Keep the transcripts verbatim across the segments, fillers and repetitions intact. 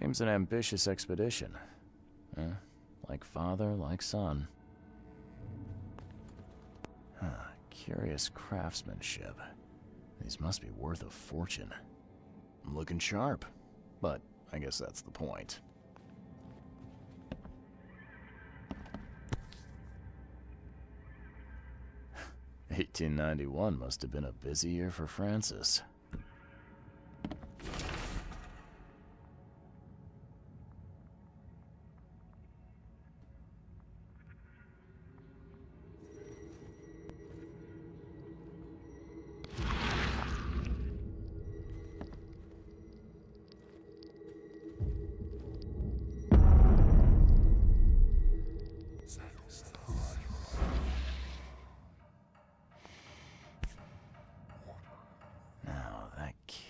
Seems an ambitious expedition. Huh? Like father, like son. Huh, curious craftsmanship. These must be worth a fortune. I'm looking sharp, but I guess that's the point. eighteen ninety-one must have been a busy year for Francis.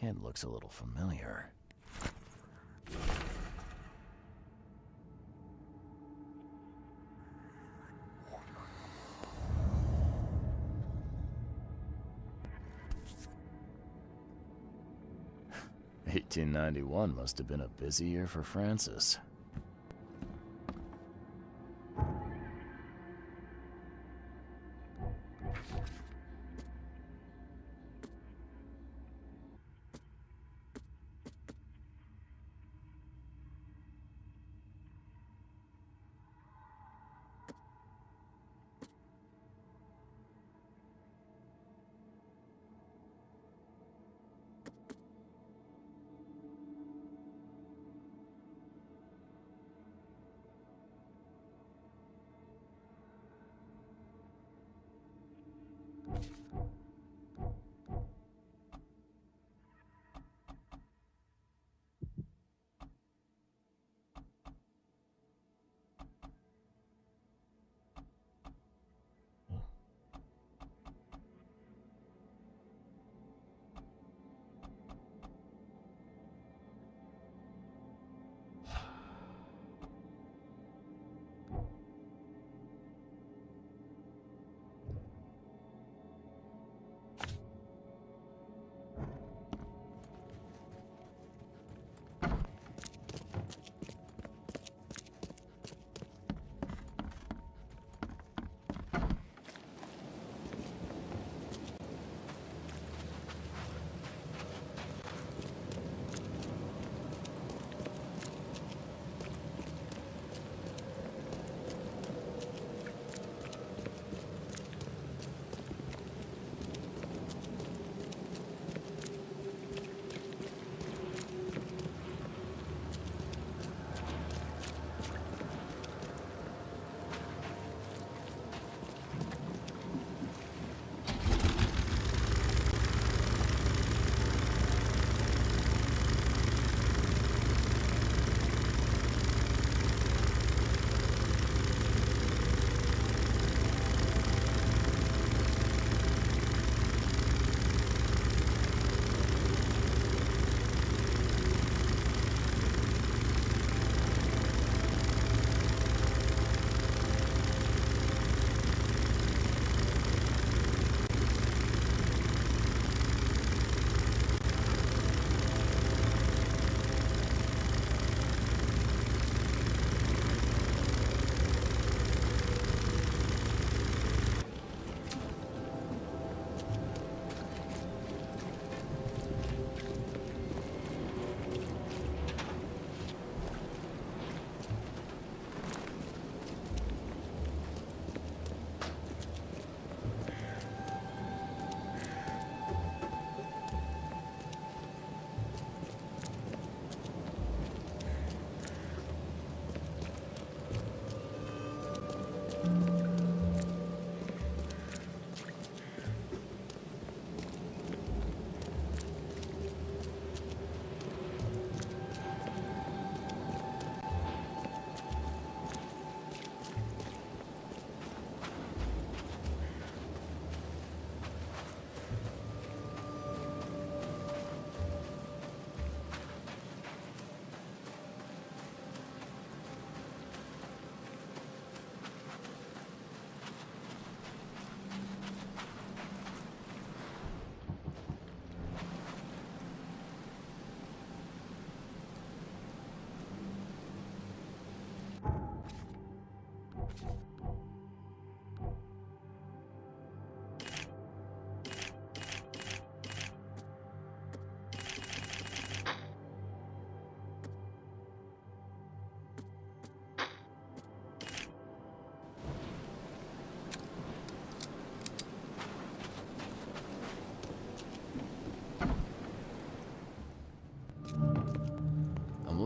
Kid looks a little familiar. eighteen ninety-one must have been a busy year for Francis.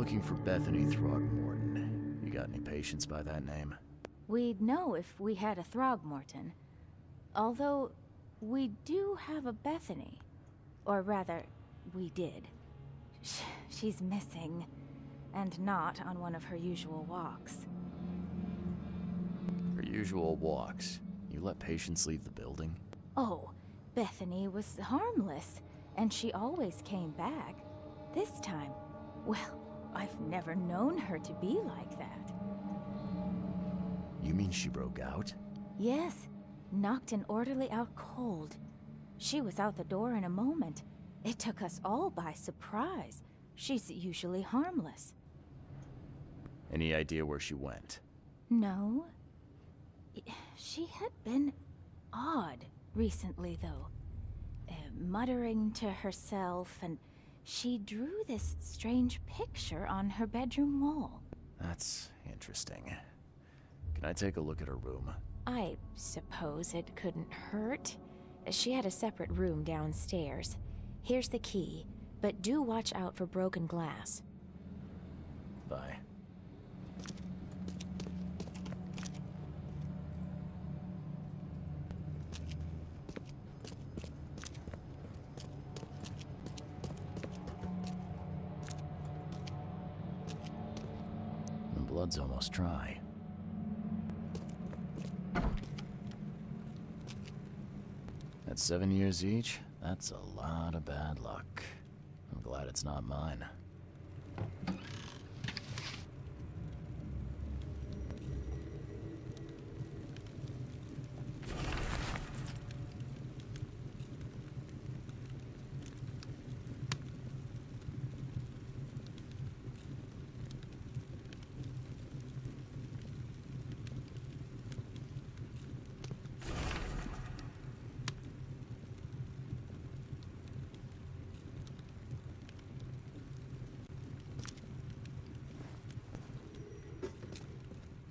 looking for Bethany Throgmorton. You got any patients by that name? We'd know if we had a Throgmorton. Although, we do have a Bethany. Or rather, we did. Sh- she's missing, and not on one of her usual walks. Her usual walks? You let patients leave the building? Oh, Bethany was harmless, and she always came back. This time, well, I've never known her to be like that. You mean she broke out? Yes, knocked an orderly out cold. She was out the door in a moment. It took us all by surprise. She's usually harmless. Any idea where she went? No. She had been odd recently, though. Uh, muttering to herself, and she drew this strange picture on her bedroom wall. That's interesting. Can I take a look at her room? I suppose it couldn't hurt. She had a separate room downstairs. Here's the key, but do watch out for broken glass. Bye. The blood's almost dry. At seven years each, that's a lot of bad luck. I'm glad it's not mine.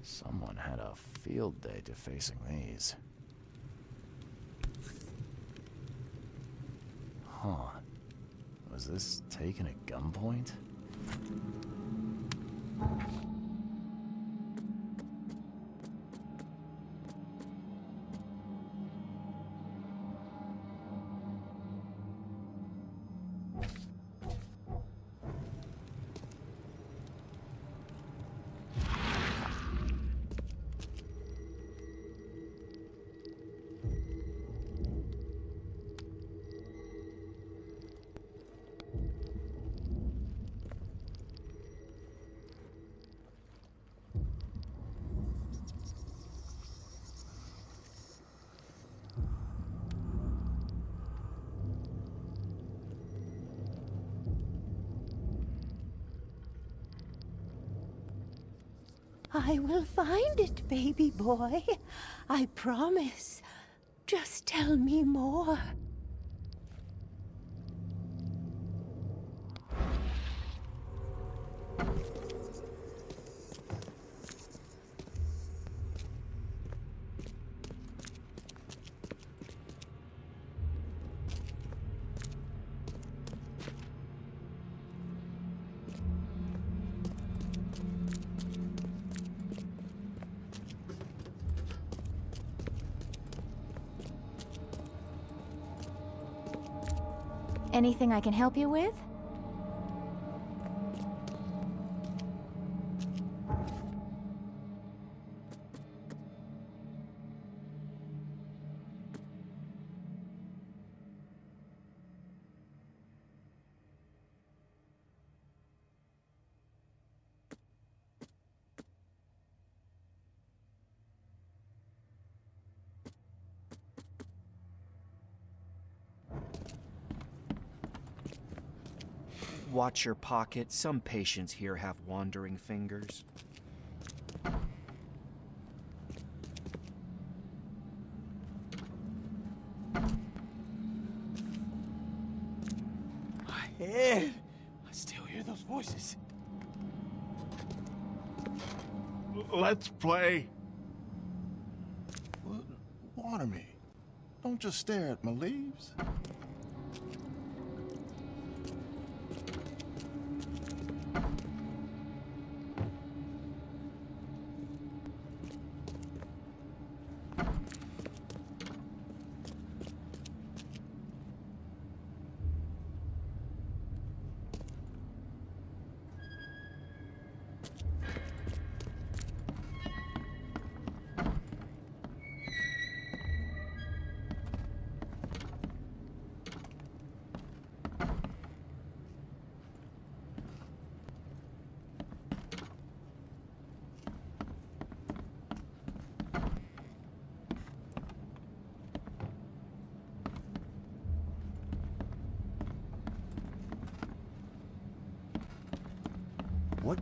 Someone had a field day defacing these. Huh. Was this taken at gunpoint? I will find it, baby boy. I promise. Just tell me more. Anything I can help you with? Watch your pocket. Some patients here have wandering fingers. My head! I still hear those voices. Let's play. Water me. Don't just stare at my leaves. What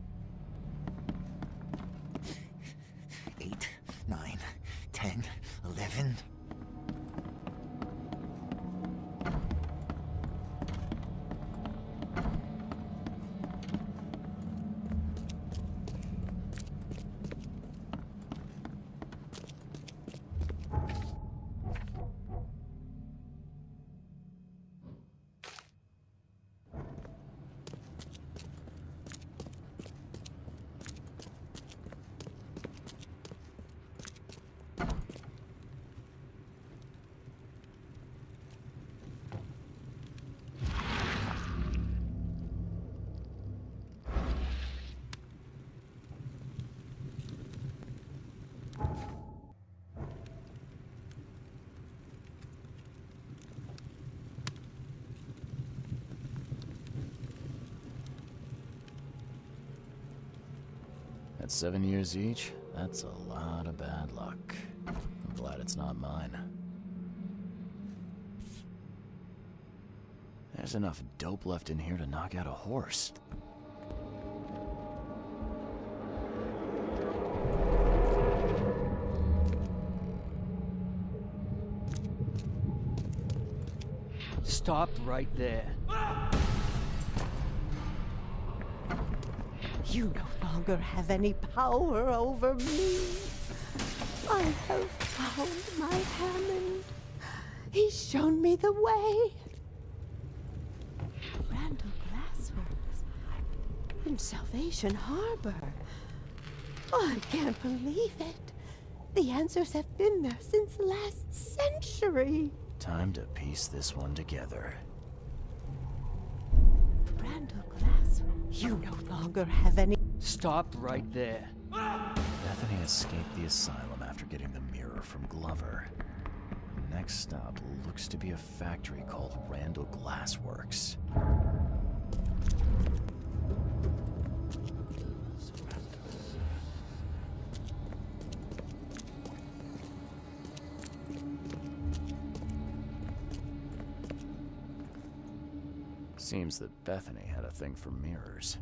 Eight, nine, ten, eleven. Seven years each? That's a lot of bad luck. I'm glad it's not mine. There's enough dope left in here to knock out a horse. Stop right there. You no longer have any power over me. I have found my Hammond. He's shown me the way. Randall Glassworks in Salvation Harbor. Oh, I can't believe it. The answers have been there since last century. Time to piece this one together. Randall Glassworks, you no longer have any... Stop right there. Bethany escaped the asylum after getting the mirror from Glover. The next stop looks to be a factory called Randall Glassworks. Seems that Bethany had a thing for mirrors.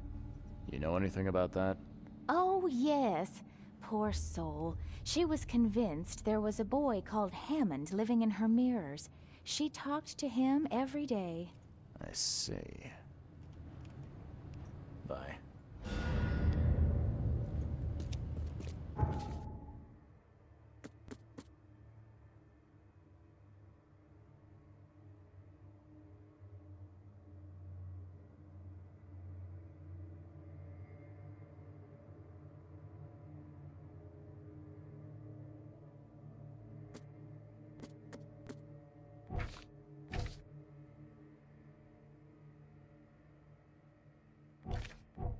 You know anything about that? Oh, yes. Poor soul. She was convinced there was a boy called Hammond living in her mirrors. She talked to him every day. I see. Bye. Thank you.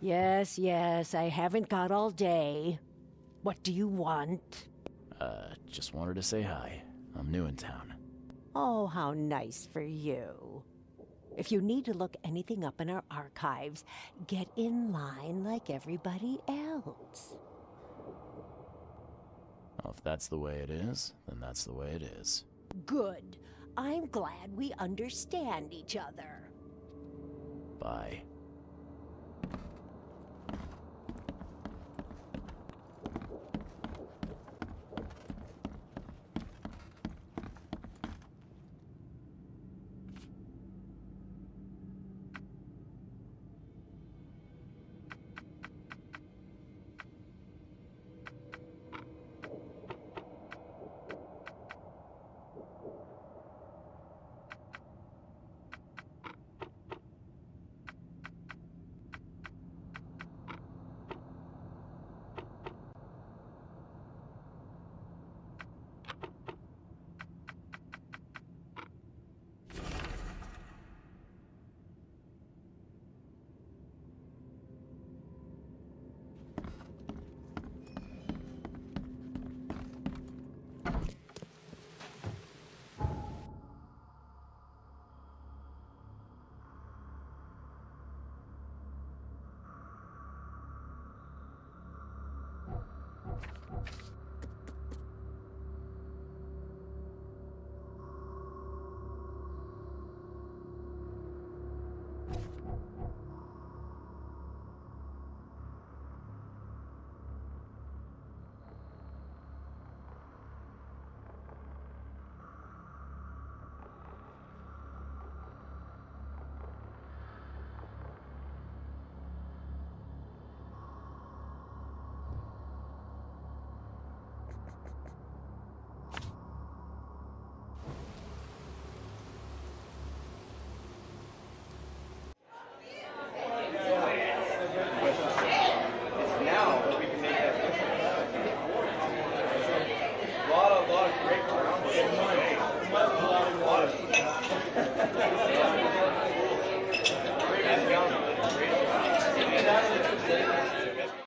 Yes, yes, I haven't got all day. What do you want? Uh, just wanted to say hi. I'm new in town. Oh, how nice for you. If you need to look anything up in our archives, get in line like everybody else. Well, if that's the way it is, then that's the way it is. Good. I'm glad we understand each other. Bye.